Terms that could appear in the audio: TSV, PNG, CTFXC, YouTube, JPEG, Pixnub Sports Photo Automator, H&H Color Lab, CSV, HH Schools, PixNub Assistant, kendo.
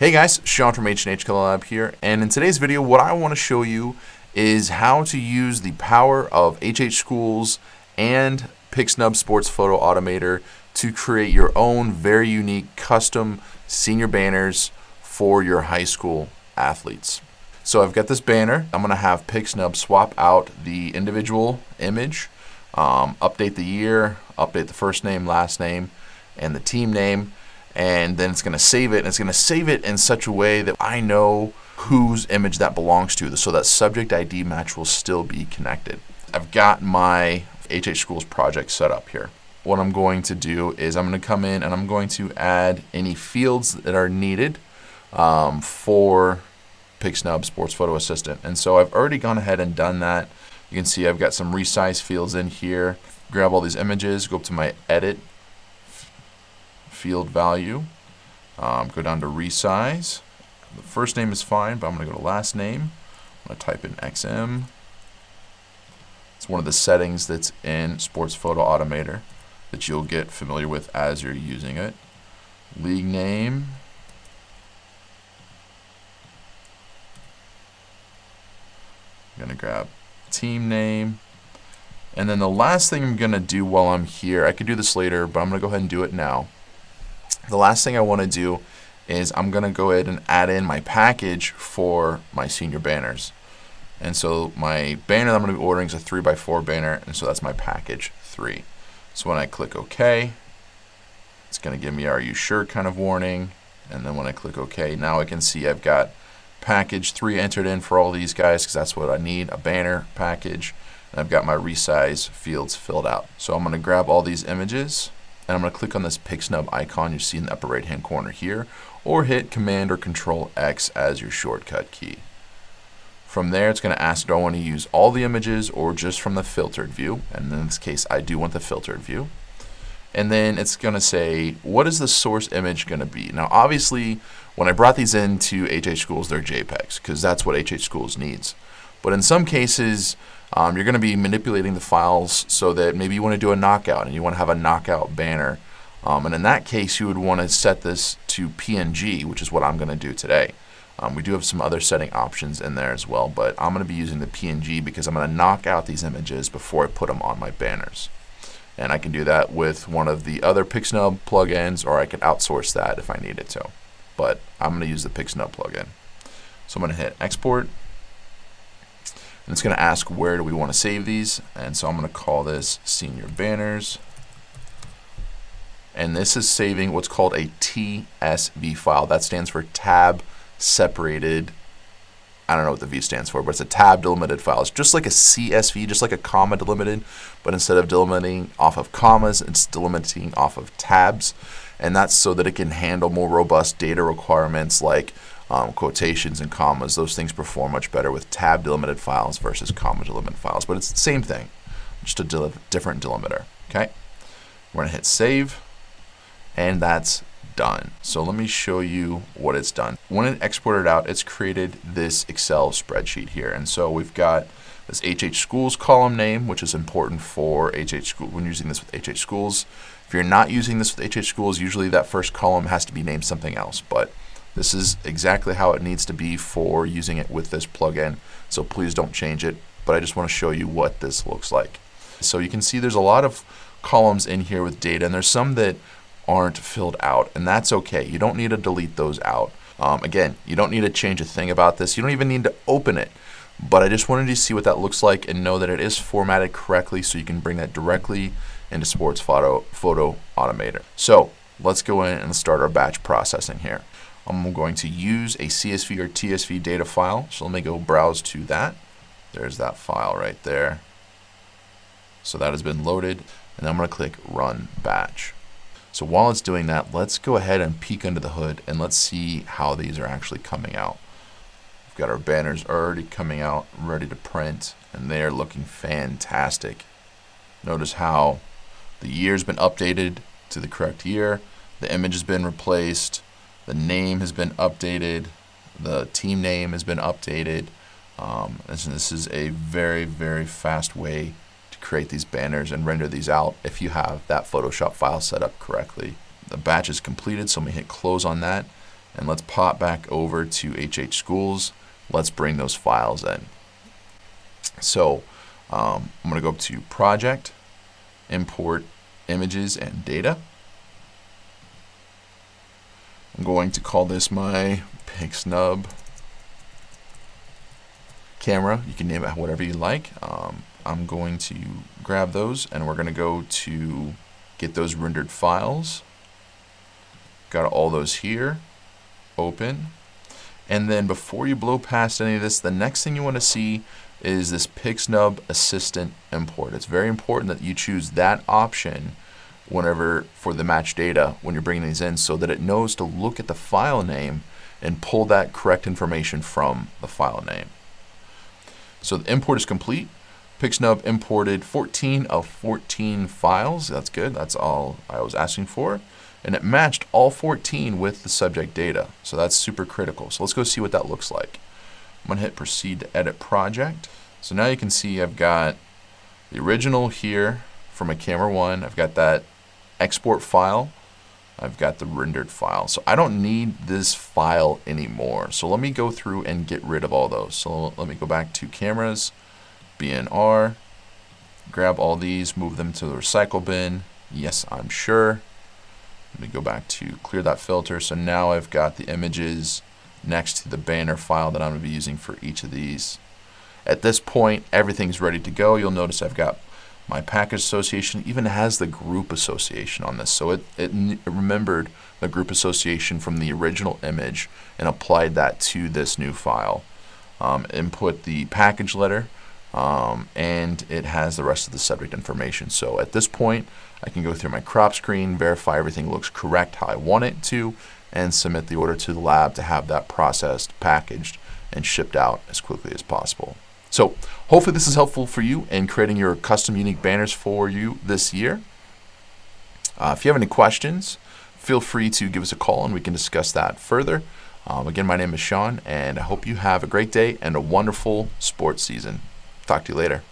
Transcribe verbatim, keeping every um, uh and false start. Hey guys, Sean from H and H Color Lab here, and in today's video what I want to show you is how to use the power of H H Schools and Pixnub Sports Photo Automator to create your own very unique custom senior banners for your high school athletes. So I've got this banner. I'm going to have Pixnub swap out the individual image, um, update the year, update the first name, last name, and the team name. And then it's going to save it, and it's going to save it in such a way that I know whose image that belongs to, so that subject I D match will still be connected. I've got my H H Schools project set up here. What I'm going to do is I'm going to come in and I'm going to add any fields that are needed um, for Pixnub Sports Photo Assistant. And so I've already gone ahead and done that. You can see I've got some resize fields in here. Grab all these images, go up to my edit, field value, um, go down to resize. The first name is fine, but I'm going to go to last name. I'm going to type in X M. It's one of the settings that's in Sports Photo Automator that you'll get familiar with as you're using it. League name. I'm going to grab team name. And then the last thing I'm going to do while I'm here, I could do this later, but I'm going to go ahead and do it now. The last thing I want to do is I'm going to go ahead and add in my package for my senior banners. And so my banner that I'm going to be ordering is a three by four banner, and so that's my package three. So when I click OK, it's going to give me "Are you sure?" kind of warning. And then when I click OK, now I can see I've got package three entered in for all these guys, because that's what I need, a banner package. And I've got my resize fields filled out. So I'm going to grab all these images, and I'm going to click on this Pixnub icon you see in the upper right hand corner here, or hit Command or Control X as your shortcut key. From there, it's going to ask, do I want to use all the images or just from the filtered view? And in this case, I do want the filtered view. And then it's going to say, what is the source image going to be? Now, obviously, when I brought these into H H Schools, they're JPEGs, because that's what H H Schools needs. But in some cases, Um, you're going to be manipulating the files so that maybe you want to do a knockout and you want to have a knockout banner. Um, and in that case, you would want to set this to P N G, which is what I'm going to do today. Um, we do have some other setting options in there as well, but I'm going to be using the P N G because I'm going to knock out these images before I put them on my banners. And I can do that with one of the other Pixnub plugins, or I could outsource that if I needed to. But I'm going to use the Pixnub plugin. So I'm going to hit export. And it's going to ask, where do we want to save these? And so I'm going to call this senior banners. And this is saving what's called a T S V file. That stands for tab separated. I don't know what the V stands for, but it's a tab delimited file. It's just like a C S V, just like a comma delimited, but instead of delimiting off of commas, it's delimiting off of tabs. And that's so that it can handle more robust data requirements like Um, quotations and commas. Those things perform much better with tab delimited files versus comma delimited files, but it's the same thing, just a del different delimiter. Okay, we're gonna hit save, and that's done. So let me show you what it's done. When it exported out, it's created this Excel spreadsheet here, and so we've got this H H Schools column name, which is important for H H Schools when using this with H H Schools. If you're not using this with H H Schools, usually that first column has to be named something else, but this is exactly how it needs to be for using it with this plugin, so please don't change it. But I just want to show you what this looks like. So you can see there's a lot of columns in here with data, and there's some that aren't filled out, and that's okay. You don't need to delete those out. Um, again, you don't need to change a thing about this. You don't even need to open it. But I just wanted to see what that looks like and know that it is formatted correctly, so you can bring that directly into Sports Photo, Photo Automator. So let's go in and start our batch processing here. I'm going to use a C S V or T S V data file. So let me go browse to that. There's that file right there. So that has been loaded, and I'm going to click Run Batch. So while it's doing that, let's go ahead and peek under the hood and let's see how these are actually coming out. We've got our banners already coming out, ready to print, and they are looking fantastic. Notice how the year's been updated to the correct year. The image has been replaced. The name has been updated, the team name has been updated, um, and so this is a very, very fast way to create these banners and render these out if you have that Photoshop file set up correctly. The batch is completed, so let me hit close on that, And let's pop back over to H H Schools. Let's bring those files in. So um, I'm going to go to Project, Import Images and Data. I'm going to call this my Pixnub camera. You can name it whatever you like. Um, I'm going to grab those, and we're going to go to get those rendered files. Got all those here. Open. And then before you blow past any of this, the next thing you want to see is this Pixnub Assistant import. It's very important that you choose that option whenever for the match data when you're bringing these in, so that it knows to look at the file name and pull that correct information from the file name. So the import is complete. Pixnub imported fourteen of fourteen files. That's good. That's all I was asking for. And it matched all fourteen with the subject data. So that's super critical. So let's go see what that looks like. I'm going to hit Proceed to Edit Project. So now you can see I've got the original here from a camera one. I've got that export file. I've got the rendered file. So I don't need this file anymore. So let me go through and get rid of all those. So let me go back to cameras, B N R, grab all these, move them to the recycle bin. Yes, I'm sure. Let me go back to clear that filter. So now I've got the images next to the banner file that I'm going to be using for each of these. At this point, everything's ready to go. You'll notice I've got my package association, even has the group association on this. So it, it remembered the group association from the original image and applied that to this new file. Um, input the package letter, um, and it has the rest of the subject information. So at this point, I can go through my crop screen, verify everything looks correct how I want it to, and submit the order to the lab to have that processed, packaged, and shipped out as quickly as possible. So hopefully this is helpful for you in creating your custom unique banners for you this year. Uh, if you have any questions, feel free to give us a call and we can discuss that further. Um, again, my name is Sean, and I hope you have a great day and a wonderful sports season. Talk to you later.